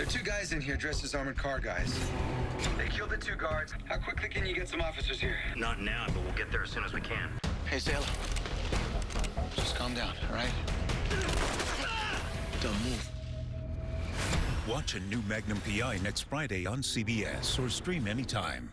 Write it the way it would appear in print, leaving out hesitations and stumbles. There are two guys in here dressed as armored car guys. They killed the two guards. How quickly can you get some officers here? Not now, but we'll get there as soon as we can. Hey, Sailor. Just calm down, all right? Don't move. Watch a new Magnum P.I. next Friday on CBS or stream anytime.